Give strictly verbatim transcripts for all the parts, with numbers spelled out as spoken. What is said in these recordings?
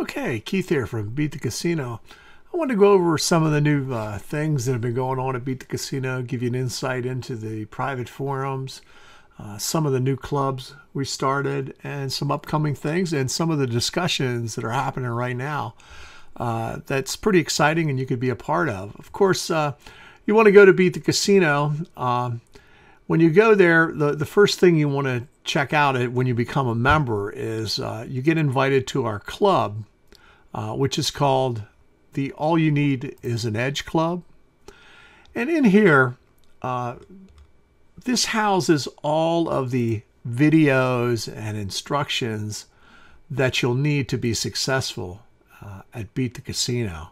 Okay, Keith here from Beat the Casino. I want to go over some of the new uh, things that have been going on at Beat the Casino, give you an insight into the private forums, uh, some of the new clubs we started, and some upcoming things, and some of the discussions that are happening right now. Uh, that's pretty exciting and you could be a part of. Of course, uh, you want to go to Beat the Casino. Um, When you go there, the, the first thing you want to check out it when you become a member is uh, you get invited to our club, uh, which is called the All You Need is an Edge Club. And in here, uh, this houses all of the videos and instructions that you'll need to be successful uh, at Beat the Casino.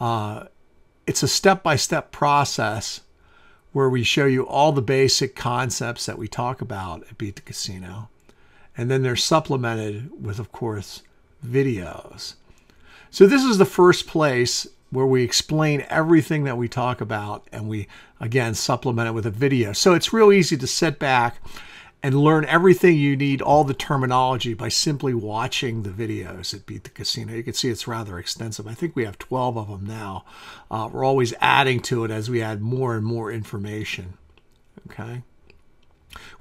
Uh, it's a step-by-step process where we show you all the basic concepts that we talk about at Beat the Casino. And then they're supplemented with, of course, videos. So this is the first place where we explain everything that we talk about, and we, again, supplement it with a video. So it's real easy to sit back and learn everything you need, all the terminology, by simply watching the videos at Beat the Casino. You can see it's rather extensive. I think we have twelve of them now. Uh, we're always adding to it as we add more and more information. Okay,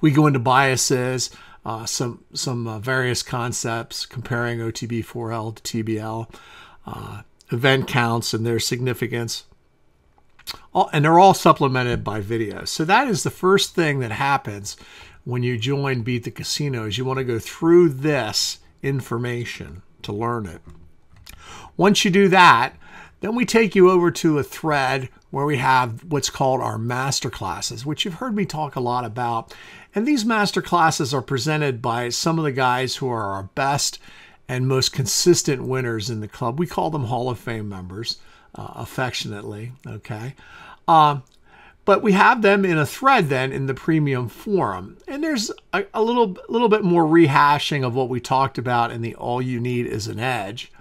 we go into biases, uh, some some uh, various concepts, comparing O T B four L to T B L, uh, event counts and their significance. All, and they're all supplemented by videos. So that is the first thing that happens when you join Beat the Casino, is you want to go through this information to learn it. Once you do that, then we take you over to a thread where we have what's called our master classes, which you've heard me talk a lot about. And these master classes are presented by some of the guys who are our best and most consistent winners in the club. We call them Hall of Fame members, uh, affectionately, okay? Um, But we have them in a thread then in the premium forum. And there's a, a little, little bit more rehashing of what we talked about in the All You Need is an Edge.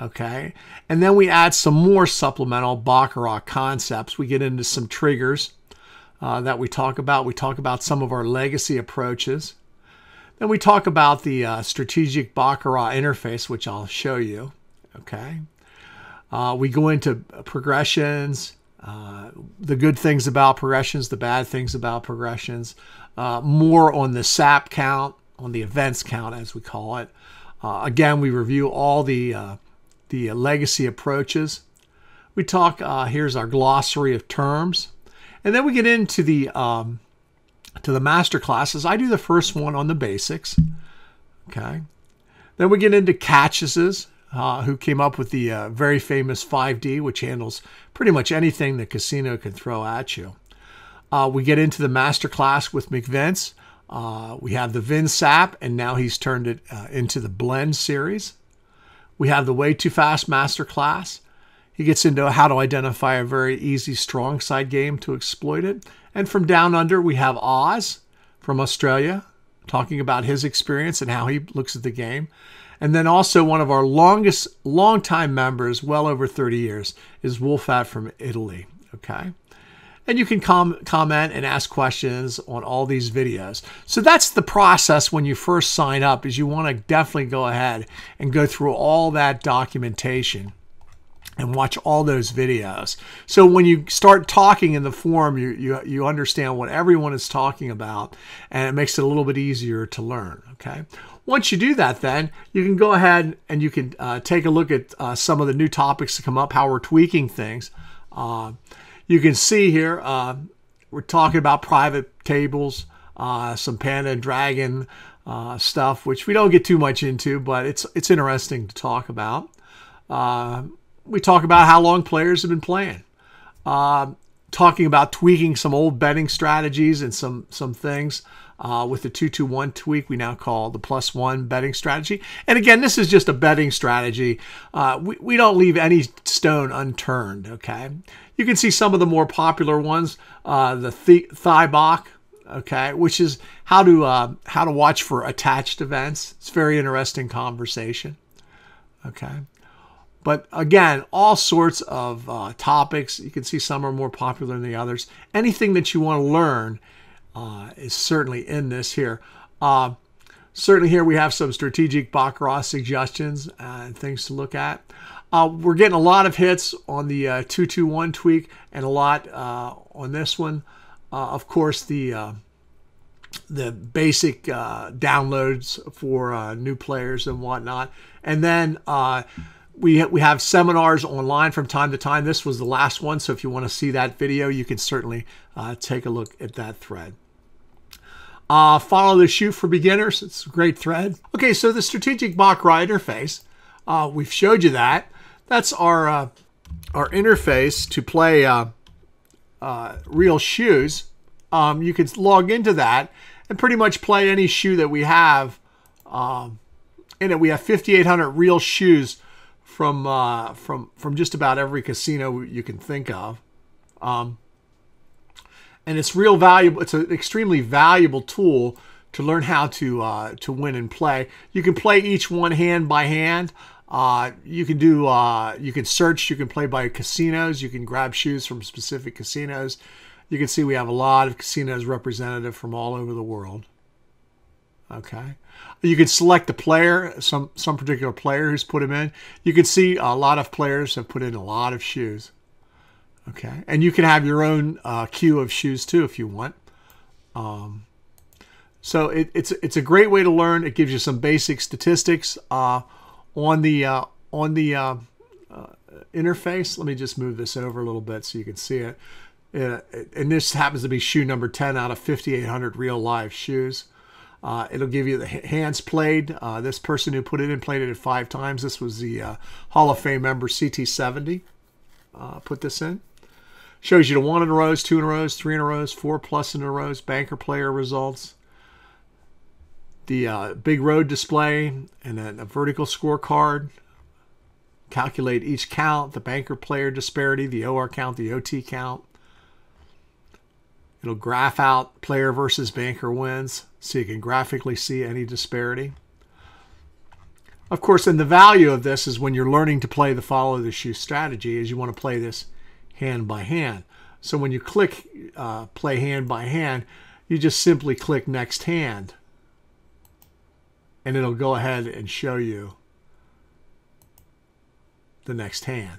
Okay. And then we add some more supplemental Baccarat concepts. We get into some triggers uh, that we talk about. We talk about some of our legacy approaches. Then we talk about the uh, strategic Baccarat interface, which I'll show you. Okay. Uh, we go into progressions. Uh, the good things about progressions, the bad things about progressions, uh, more on the S A P count, on the events count, as we call it. Uh, again, we review all the, uh, the legacy approaches. We talk, uh, here's our glossary of terms. And then we get into the, um, to the master classes. I do the first one on the basics. Okay. Then we get into Catch Us, Uh, who came up with the uh, very famous five D, which handles pretty much anything the casino can throw at you. Uh, we get into the master class with McVince. Uh, we have the VinSap, and now he's turned it uh, into the Blend series. We have the Way Too Fast master class. He gets into how to identify a very easy strong side game to exploit it. And from down under, we have Oz from Australia, talking about his experience and how he looks at the game. And then also one of our longest, longtime members, well over thirty years, is Wolfat from Italy, okay? And you can com comment and ask questions on all these videos. So that's the process when you first sign up, is you want to definitely go ahead and go through all that documentation and watch all those videos. So when you start talking in the forum, you, you, you understand what everyone is talking about, and it makes it a little bit easier to learn, okay? Once you do that, then you can go ahead and you can uh, take a look at uh, some of the new topics that come up, how we're tweaking things. Uh, you can see here, uh, we're talking about private tables, uh, some Panda and Dragon uh, stuff, which we don't get too much into, but it's, it's interesting to talk about. Uh, we talk about how long players have been playing. Uh, talking about tweaking some old betting strategies and some, some things. Uh, with the two two one tweak, we now call the plus one betting strategy. And again, this is just a betting strategy. Uh, we, we don't leave any stone unturned, okay? You can see some of the more popular ones, uh, the th thighbach, okay, which is how to, uh, how to watch for attached events. It's a very interesting conversation, okay? But again, all sorts of uh, topics. You can see some are more popular than the others. Anything that you want to learn Uh, is certainly in this here. Uh, Certainly here we have some strategic Baccarat suggestions and uh, things to look at. Uh, we're getting a lot of hits on the uh, two two one tweak and a lot uh, on this one. Uh, of course, the uh, the basic uh, downloads for uh, new players and whatnot. And then uh, we, ha we have seminars online from time to time. This was the last one, so if you want to see that video, you can certainly uh, take a look at that thread. Uh, follow the shoe for beginners. It's a great thread. Okay, so the strategic Mach-Ri interface, uh, we've showed you that. That's our uh, our interface to play uh, uh, real shoes. Um, you can log into that and pretty much play any shoe that we have um, in it. We have fifty-eight hundred real shoes from uh, from from just about every casino you can think of. Um, And it's real valuable. It's an extremely valuable tool to learn how to uh, to win and play. You can play each one hand by hand. Uh, you can do. Uh, you can search. You can play by casinos. You can grab shoes from specific casinos. You can see we have a lot of casinos representative from all over the world. Okay. You can select the player. Some some particular player who's put them in. You can see a lot of players have put in a lot of shoes. Okay, and you can have your own uh, queue of shoes too if you want. Um, so it, it's it's a great way to learn. It gives you some basic statistics uh, on the uh, on the uh, uh, interface. Let me just move this over a little bit so you can see it. Uh, and this happens to be shoe number ten out of fifty-eight hundred real live shoes. Uh, it'll give you the hands played. Uh, this person who put it in played it at five times. This was the uh, Hall of Fame member C T seventy. Uh, put this in. Shows you the one in a rows, two in a rows, three in a rows, four plus in a rows, banker player results, the uh, big road display, and then a vertical scorecard. Calculate each count, the banker player disparity, the O R count, the O T count. It'll graph out player versus banker wins, so you can graphically see any disparity. Of course, and the value of this is when you're learning to play the follow the shoe strategy is you want to play this hand by hand. So when you click uh, play hand by hand, you just simply click next hand. And it'll go ahead and show you the next hand.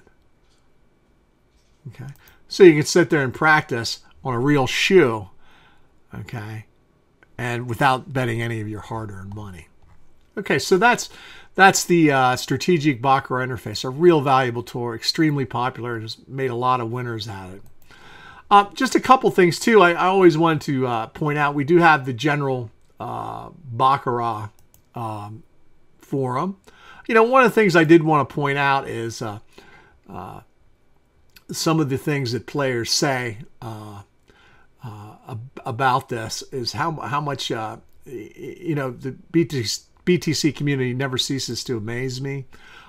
Okay, so you can sit there and practice on a real shoe, okay, and without betting any of your hard-earned money. Okay, so that's that's the uh, strategic Baccarat interface, a real valuable tool, extremely popular, and has made a lot of winners out of it. Uh, just a couple things too. I, I always wanted to uh, point out we do have the general uh, Baccarat um, forum. You know, one of the things I did want to point out is uh, uh, some of the things that players say uh, uh, ab about this is how how much uh, you know the B T C. B T C community never ceases to amaze me.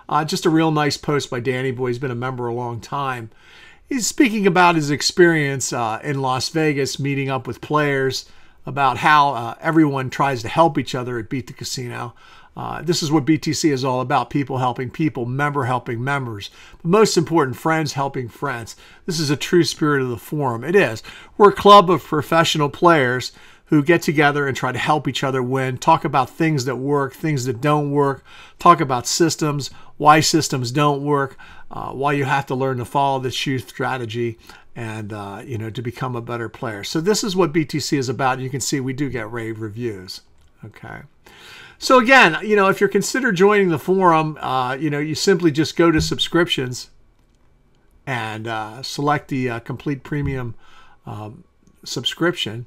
Uh, just a real nice post by Danny Boy. He's been a member a long time. He's speaking about his experience uh, in Las Vegas, meeting up with players, about how uh, everyone tries to help each other at Beat the Casino. Uh, this is what B T C is all about, people helping people, member helping members. But most important, friends helping friends. This is a true spirit of the forum. It is. We're a club of professional players who get together and try to help each other win, talk about things that work, things that don't work, talk about systems, why systems don't work, uh, why you have to learn to follow the shoe strategy and uh, you know, to become a better player. So this is what B T C is about. You can see we do get rave reviews. Okay. So again, you know, if you're consider joining the forum, uh, you know, you simply just go to subscriptions and uh, select the uh, complete premium um, subscription.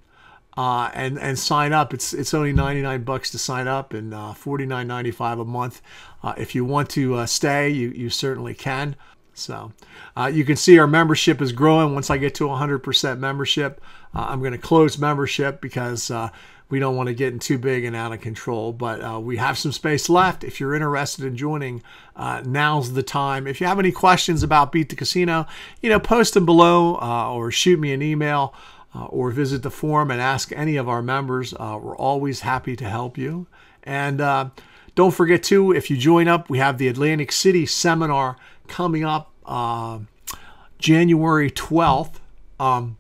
Uh, and and sign up. It's it's only ninety-nine bucks to sign up, and uh, forty-nine ninety-five a month. Uh, if you want to uh, stay, you you certainly can. So uh, you can see our membership is growing. Once I get to one hundred percent membership, uh, I'm going to close membership because uh, we don't want to get too big and out of control. But uh, we have some space left. If you're interested in joining, uh, now's the time. If you have any questions about Beat the Casino, you know, post them below uh, or shoot me an email. Uh, or visit the forum and ask any of our members. Uh, we're always happy to help you. And uh, don't forget, too, if you join up, we have the Atlantic City seminar coming up uh, January twelfth. Um,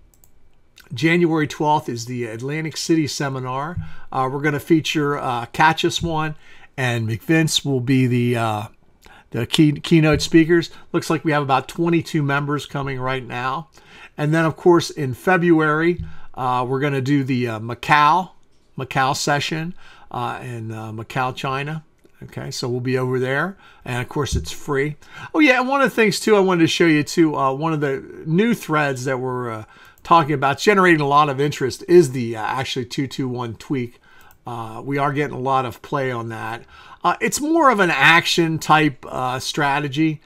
January twelfth is the Atlantic City seminar. Uh, we're going to feature uh, Catch Us One, and McVince will be the uh, the key, keynote speakers. Looks like we have about twenty-two members coming right now. And then, of course, in February, uh, we're going to do the uh, Macau, Macau session uh, in uh, Macau, China. Okay, so we'll be over there, and of course it's free. Oh yeah, and one of the things too I wanted to show you too, uh, one of the new threads that we're uh, talking about, generating a lot of interest, is the uh, actually two two one tweak. Uh, we are getting a lot of play on that. Uh, it's more of an action type uh, strategy.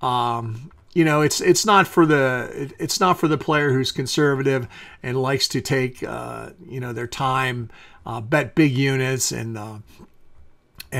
Um, you know, it's it's not for the it, it's not for the player who's conservative and likes to take uh, you know, their time, uh, bet big units, and uh,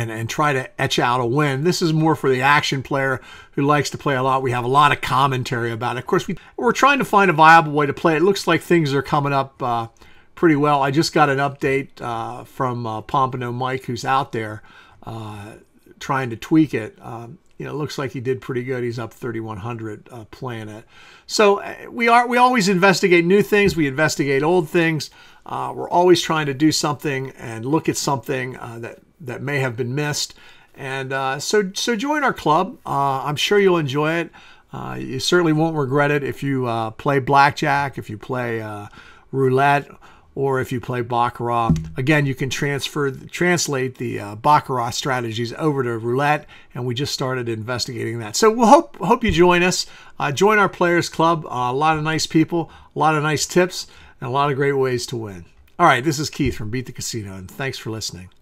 And, and try to etch out a win. This is more for the action player who likes to play a lot. We have a lot of commentary about it. Of course, we, we're trying to find a viable way to play. It looks like things are coming up uh, pretty well. I just got an update uh, from uh, Pompano Mike, who's out there uh, trying to tweak it. Um, you know, it looks like he did pretty good. He's up thirty-one hundred uh, playing it. So uh, we are we always investigate new things. We investigate old things. Uh, we're always trying to do something and look at something uh, that that may have been missed, and uh, so so join our club. Uh, I'm sure you'll enjoy it. Uh, you certainly won't regret it if you uh, play blackjack, if you play uh, roulette, or if you play baccarat. Again, you can transfer translate the uh, baccarat strategies over to roulette, and we just started investigating that. So we'll hope hope you join us. Uh, join our players club. Uh, a lot of nice people, a lot of nice tips, and a lot of great ways to win. All right, this is Keith from Beat the Casino, and thanks for listening.